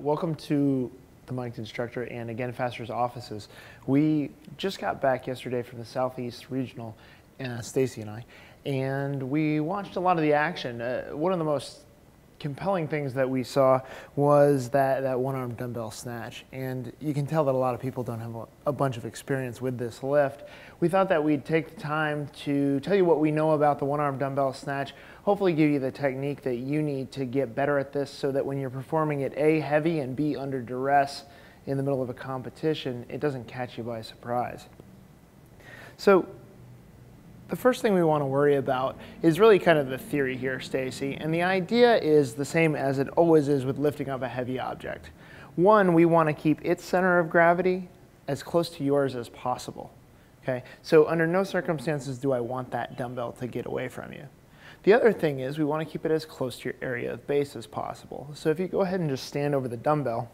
Welcome to the Mic'd Instructor and again Faster's offices. We just got back yesterday from the Southeast Regional, Stacey and I, and we watched a lot of the action. One of the most compelling things that we saw was that one-arm dumbbell snatch, and you can tell that a lot of people don't have a bunch of experience with this lift. We thought that we'd take the time to tell you what we know about the one-arm dumbbell snatch, hopefully give you the technique that you need to get better at this so that when you're performing it A, heavy, and B, under duress in the middle of a competition, it doesn't catch you by surprise. So the first thing we want to worry about is really kind of the theory here, Stacey, and the idea is the same as it always is with lifting up a heavy object. One, we want to keep its center of gravity as close to yours as possible. Okay? So under no circumstances do I want that dumbbell to get away from you. The other thing is we want to keep it as close to your area of base as possible. So if you go ahead and just stand over the dumbbell,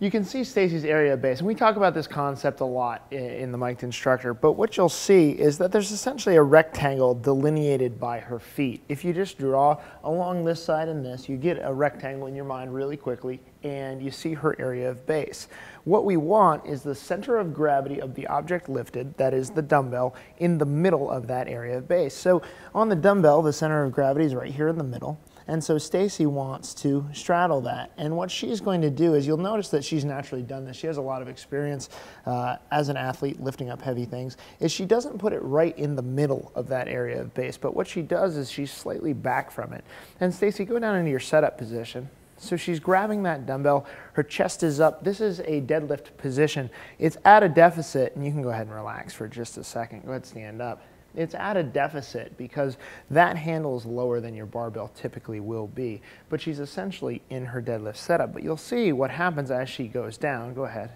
you can see Stacey's area of base, and we talk about this concept a lot in the Mic'd Instructor, but what you'll see is that there's essentially a rectangle delineated by her feet. If you just draw along this side and this, you get a rectangle in your mind really quickly, and you see her area of base. What we want is the center of gravity of the object lifted, that is the dumbbell, in the middle of that area of base. So on the dumbbell, the center of gravity is right here in the middle. And so Stacey wants to straddle that. And what she's going to do is, you'll notice that she's naturally done this. She has a lot of experience as an athlete lifting up heavy things, is she doesn't put it right in the middle of that area of base. But what she does is she's slightly back from it. And Stacey, go down into your setup position. So she's grabbing that dumbbell. Her chest is up. This is a deadlift position. It's at a deficit. And you can go ahead and relax for just a second. Go ahead and stand up. It's at a deficit because that handle is lower than your barbell typically will be. But she's essentially in her deadlift setup. But you'll see what happens as she goes down, go ahead,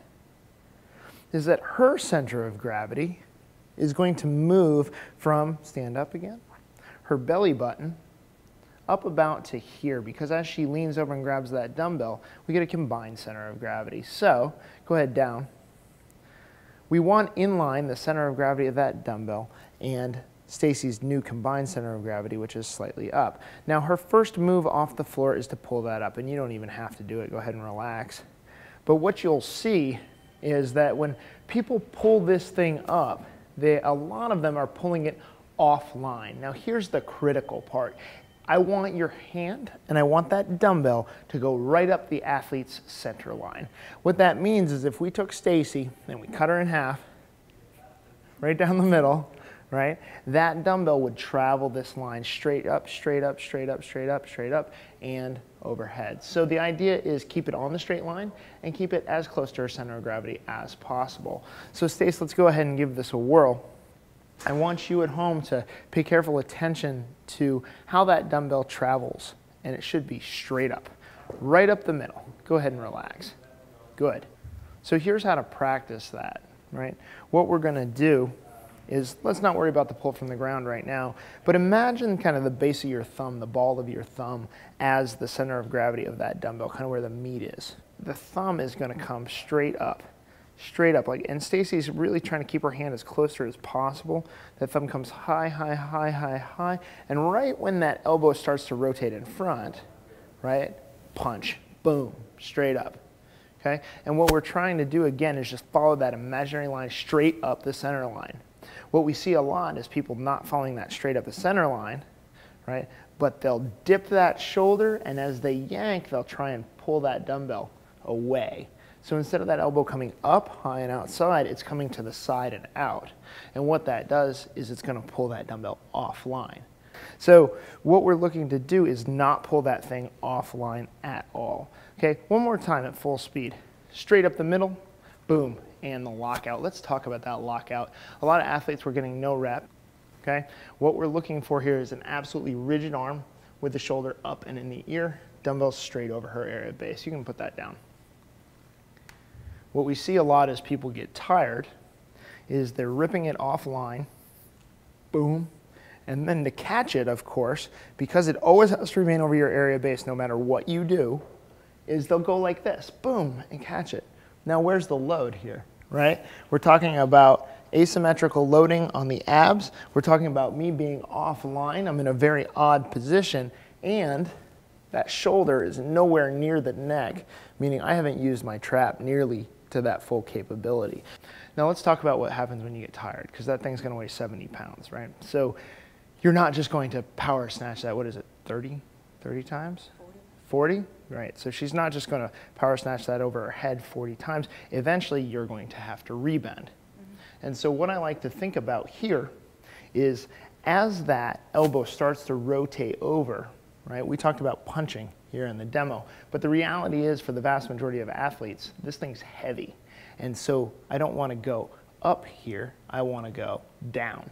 is that her center of gravity is going to move from, stand up again, her belly button up about to here, because as she leans over and grabs that dumbbell, we get a combined center of gravity. So go ahead down. We want inline the center of gravity of that dumbbell and Stacey's new combined center of gravity, which is slightly up. Now her first move off the floor is to pull that up, and you don't even have to do it. Go ahead and relax. But what you'll see is that when people pull this thing up, a lot of them are pulling it offline. Now here's the critical part. I want your hand and I want that dumbbell to go right up the athlete's center line. What that means is if we took Stacey and we cut her in half, right down the middle, right, that dumbbell would travel this line straight up, straight up, straight up, straight up, straight up, and overhead. So the idea is keep it on the straight line and keep it as close to her center of gravity as possible. So Stacey, let's go ahead and give this a whirl. I want you at home to pay careful attention to how that dumbbell travels, and it should be straight up, right up the middle. Go ahead and relax. Good. So here's how to practice that, right? What we're going to do is, let's not worry about the pull from the ground right now, but imagine kind of the base of your thumb, the ball of your thumb, as the center of gravity of that dumbbell, kind of where the meat is. The thumb is going to come straight up, like, and Stacey's really trying to keep her hand as close to her as possible. That thumb comes high, high, high, high, high, and right when that elbow starts to rotate in front, right, punch, boom, straight up, okay? And what we're trying to do again is just follow that imaginary line straight up the center line. What we see a lot is people not following that straight up the center line, right, but they'll dip that shoulder, and as they yank, they'll try and pull that dumbbell away. So instead of that elbow coming up high and outside, it's coming to the side and out. And what that does is it's going to pull that dumbbell offline. So what we're looking to do is not pull that thing offline at all. Okay, one more time at full speed. Straight up the middle, boom, and the lockout. Let's talk about that lockout. A lot of athletes were getting no rep. Okay, what we're looking for here is an absolutely rigid arm with the shoulder up and in the ear, dumbbell straight over her area of base. You can put that down. What we see a lot as people get tired is they're ripping it offline, boom, and then to catch it, of course, because it always has to remain over your area base no matter what you do, is they'll go like this, boom, and catch it. Now where's the load here, right? We're talking about asymmetrical loading on the abs. We're talking about me being offline. I'm in a very odd position, and That shoulder is nowhere near the neck, meaning I haven't used my trap nearly to that full capability. Now let's talk about what happens when you get tired, because that thing's gonna weigh 70 pounds, right? So you're not just going to power snatch that, what is it, 30 times? 40? Right, so she's not just gonna power snatch that over her head 40 times. Eventually you're going to have to rebend. Mm-hmm. And so what I like to think about here is as that elbow starts to rotate over, right? We talked about punching here in the demo, but the reality is for the vast majority of athletes, this thing's heavy. And so I don't wanna go up here, I wanna go down.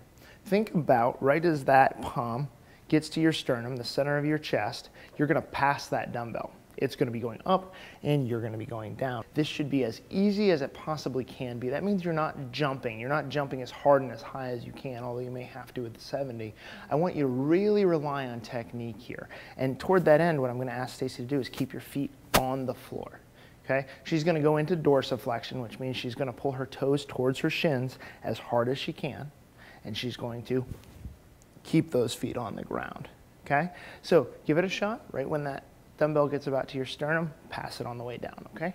Think about right as that palm gets to your sternum, the center of your chest, you're gonna pass that dumbbell. It's gonna be going up and you're gonna be going down. This should be as easy as it possibly can be. That means you're not jumping. You're not jumping as hard and as high as you can, although you may have to with the 70. I want you to really rely on technique here. And toward that end, what I'm gonna ask Stacey to do is keep your feet on the floor, okay? She's gonna go into dorsiflexion, which means she's gonna pull her toes towards her shins as hard as she can, and she's going to keep those feet on the ground, okay? So give it a shot. Right when that dumbbell gets about to your sternum, pass it on the way down, okay?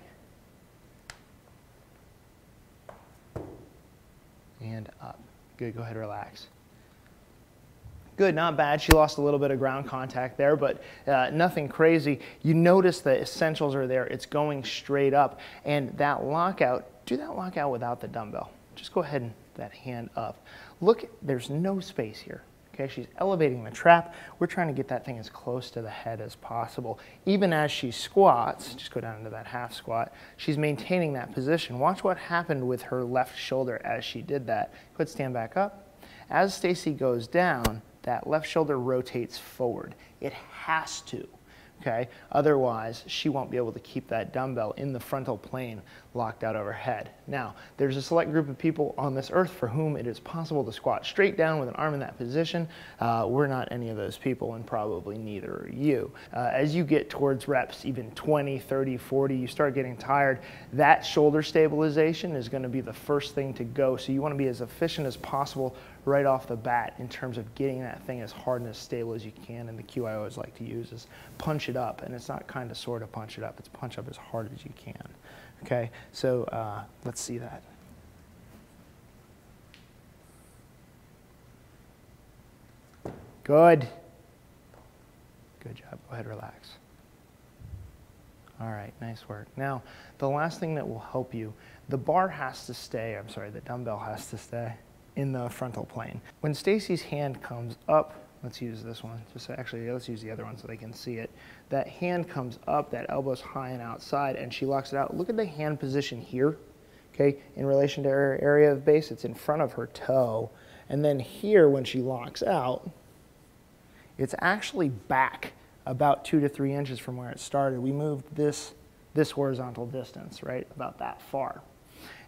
And up. Good, go ahead, relax. Good, not bad. She lost a little bit of ground contact there, but nothing crazy. You notice the essentials are there. It's going straight up. And that lockout, do that lockout without the dumbbell. Just go ahead and that hand up. Look, there's no space here. Okay, she's elevating the trap. We're trying to get that thing as close to the head as possible. Even as she squats, just go down into that half squat, she's maintaining that position. Watch what happened with her left shoulder as she did that. Go ahead, stand back up. As Stacey goes down, that left shoulder rotates forward. It has to, okay? Otherwise, she won't be able to keep that dumbbell in the frontal plane locked out overhead. Now, there's a select group of people on this earth for whom it is possible to squat straight down with an arm in that position. We're not any of those people, and probably neither are you. As you get towards reps, even 20, 30, 40, you start getting tired, that shoulder stabilization is gonna be the first thing to go. So you wanna be as efficient as possible right off the bat in terms of getting that thing as hard and as stable as you can. And the cue I always like to use is punch it up. And it's not kind of sort of punch it up, it's punch up as hard as you can. Okay, so let's see that. Good. Good job. Go ahead, relax. All right, nice work. Now, the last thing that will help you, the dumbbell has to stay in the frontal plane. When Stacey's hand comes up, let's use this one. Let's use the other one so they can see it. That hand comes up, that elbow's high and outside, and she locks it out. Look at the hand position here, okay? In relation to her area of base, it's in front of her toe. And then here, when she locks out, it's actually back about 2 to 3 inches from where it started. We moved this horizontal distance, right? About that far.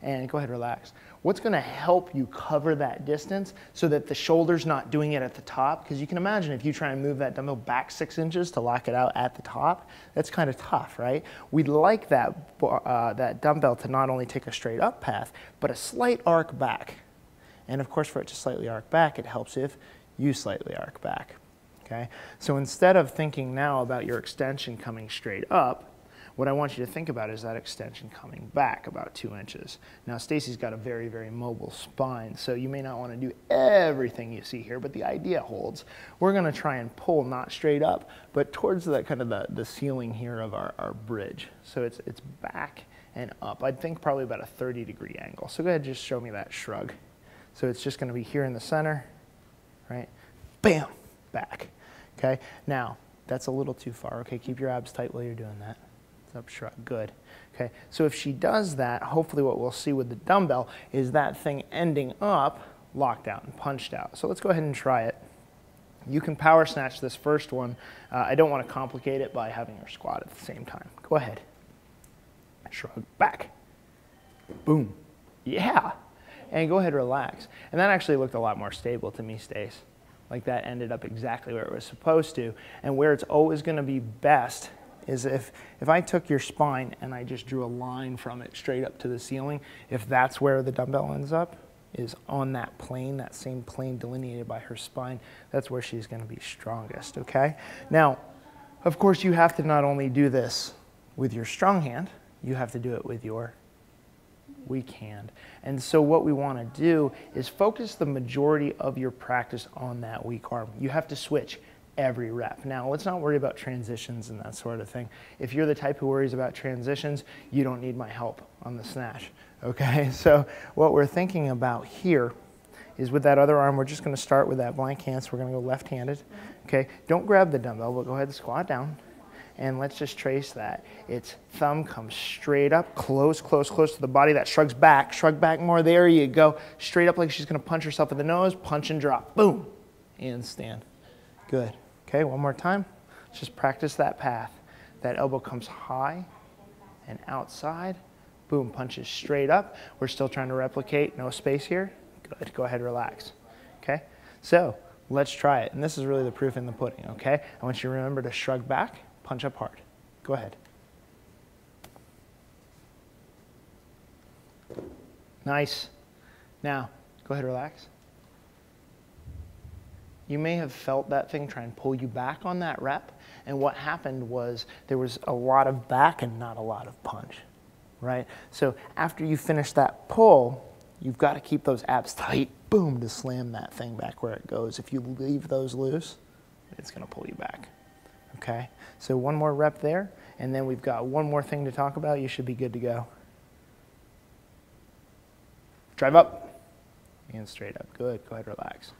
And go ahead, relax. What's gonna help you cover that distance so that the shoulder's not doing it at the top? Because you can imagine if you try and move that dumbbell back 6 inches to lock it out at the top, that's kind of tough, right? We'd like that dumbbell to not only take a straight up path, but a slight arc back. And of course, for it to slightly arc back, it helps if you slightly arc back, okay? So instead of thinking now about your extension coming straight up, what I want you to think about is that extension coming back about 2 inches. Now, Stacey's got a very, very mobile spine, so you may not want to do everything you see here, but the idea holds. We're going to try and pull not straight up, but towards that kind of the ceiling here of our bridge. So it's back and up. I'd think probably about a 30-degree angle. So go ahead and just show me that shrug. So it's just going to be here in the center, right? Bam! Back. Okay? Now, that's a little too far. Okay, keep your abs tight while you're doing that. Up shrug, good. Okay, so if she does that, hopefully what we'll see with the dumbbell is that thing ending up locked out and punched out. So let's go ahead and try it. You can power snatch this first one. I don't want to complicate it by having her squat at the same time. Go ahead. Shrug, back. Boom. Yeah. And go ahead, relax. And that actually looked a lot more stable to me, Stace. Like that ended up exactly where it was supposed to, and where it's always going to be best is if I took your spine and I just drew a line from it straight up to the ceiling, if that's where the dumbbell ends up, is on that plane, that same plane delineated by her spine, that's where she's gonna be strongest, okay? Now, Of course, you have to not only do this with your strong hand, you have to do it with your weak hand. And so what we want to do is focus the majority of your practice on that weak arm. You have to switch every rep. Now, let's not worry about transitions and that sort of thing. If you're the type who worries about transitions, you don't need my help on the snatch, okay? So what we're thinking about here is with that other arm, we're just going to start with that blank hand, so we're going to go left-handed, okay? Don't grab the dumbbell, but go ahead and squat down. And let's just trace that. Its thumb comes straight up, close, close, close to the body. That shrugs back, shrug back more. There you go. Straight up like she's going to punch herself in the nose. Punch and drop. Boom. And stand. Good. Okay, one more time. Let's just practice that path. That elbow comes high and outside. Boom. Punches straight up. We're still trying to replicate. No space here. Good. Go ahead, relax. Okay? So let's try it. And this is really the proof in the pudding, okay? I want you to remember to shrug back. Punch up hard. Go ahead. Nice. Now, go ahead, relax. You may have felt that thing try and pull you back on that rep, and what happened was there was a lot of back and not a lot of punch, right? So after you finish that pull, you've got to keep those abs tight, boom, to slam that thing back where it goes. If you leave those loose, it's going to pull you back. Okay, so one more rep there, and then we've got one more thing to talk about. You should be good to go. Drive up and straight up. Good. Go ahead, relax.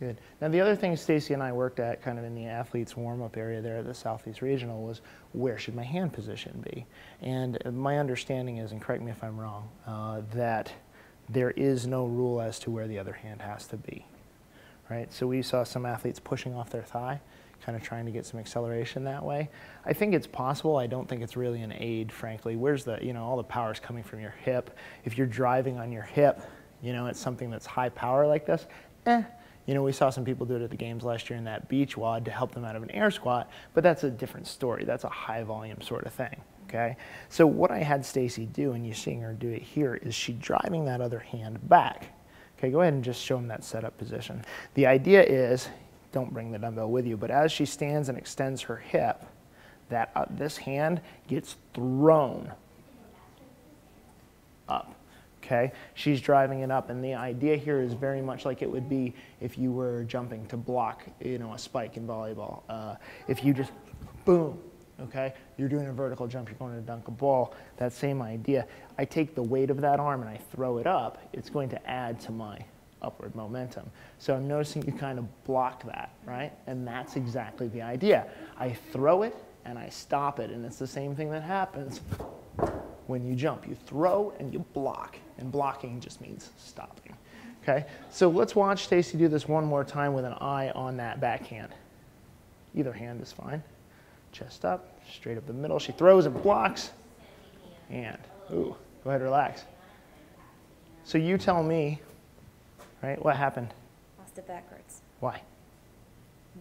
Good. Now, the other thing Stacey and I worked at kind of in the athletes warm-up area there at the Southeast Regional was, where should my hand position be? And my understanding is, and correct me if I'm wrong, that there is no rule as to where the other hand has to be. Right? So we saw some athletes pushing off their thigh, kind of trying to get some acceleration that way. I think it's possible. I don't think it's really an aid, frankly. Where's the, you know, all the power's coming from your hip. If you're driving on your hip, you know, it's something that's high power like this. You know, we saw some people do it at the games last year in that beach wad to help them out of an air squat, but that's a different story. That's a high volume sort of thing. Okay. So what I had Stacey do, and you're seeing her do it here, is she driving that other hand back. Okay, go ahead and just show them that setup position. The idea is, don't bring the dumbbell with you, but as she stands and extends her hip, that this hand gets thrown up, okay? She's driving it up, and the idea here is very much like it would be if you were jumping to block, you know, a spike in volleyball. If you just, boom, okay? You're doing a vertical jump, you're going to dunk a ball, that same idea. I take the weight of that arm and I throw it up, it's going to add to my upward momentum. So I'm noticing you kind of block that, right? And that's exactly the idea. I throw it and I stop it, and it's the same thing that happens when you jump. You throw and you block, and blocking just means stopping, okay? So let's watch Stacey do this one more time with an eye on that backhand. Either hand is fine. Chest up, straight up the middle. She throws and blocks. And, ooh, go ahead, relax. So you tell me, right, what happened? Lost it backwards. Why?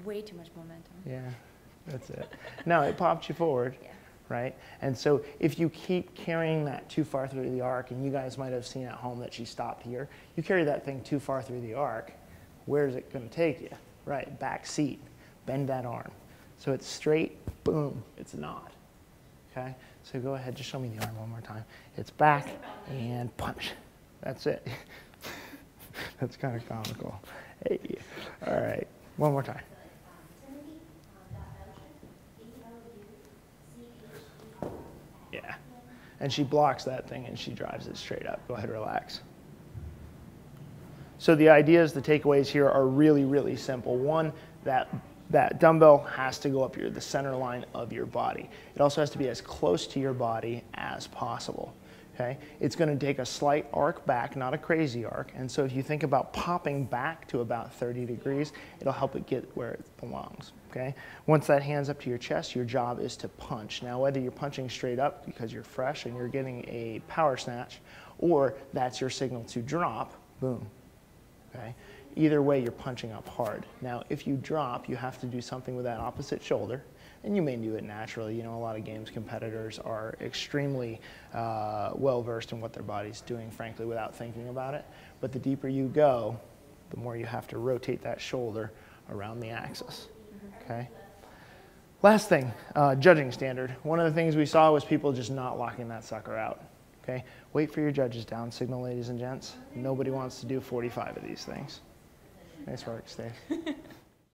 Way too much momentum. Yeah, that's it. No, it popped you forward, yeah. Right? And so if you keep carrying that too far through the arc, and you guys might have seen at home that she stopped here, you carry that thing too far through the arc, where's it going to take you? Right, back seat, bend that arm. So it's straight, boom, it's not, okay? So go ahead, just show me the arm one more time. It's back and punch. That's it. That's kind of comical. Hey, all right, one more time. Yeah, and she blocks that thing and she drives it straight up. Go ahead, relax. So the ideas, the takeaways here are really, really simple. One, that dumbbell has to go up the center line of your body. It also has to be as close to your body as possible, okay? It's gonna take a slight arc back, not a crazy arc, and so if you think about popping back to about 30 degrees, it'll help it get where it belongs, okay? Once that hand's up to your chest, your job is to punch. Now, whether you're punching straight up because you're fresh and you're getting a power snatch, or that's your signal to drop, boom, okay? Either way, you're punching up hard. Now, if you drop, you have to do something with that opposite shoulder, and you may do it naturally. You know, a lot of games competitors are extremely well-versed in what their body's doing, frankly, without thinking about it. But the deeper you go, the more you have to rotate that shoulder around the axis, okay? Last thing, judging standard. One of the things we saw was people just not locking that sucker out. Okay, wait for your judges down signal, ladies and gents. Nobody wants to do 45 of these things. Nice work, Stacey.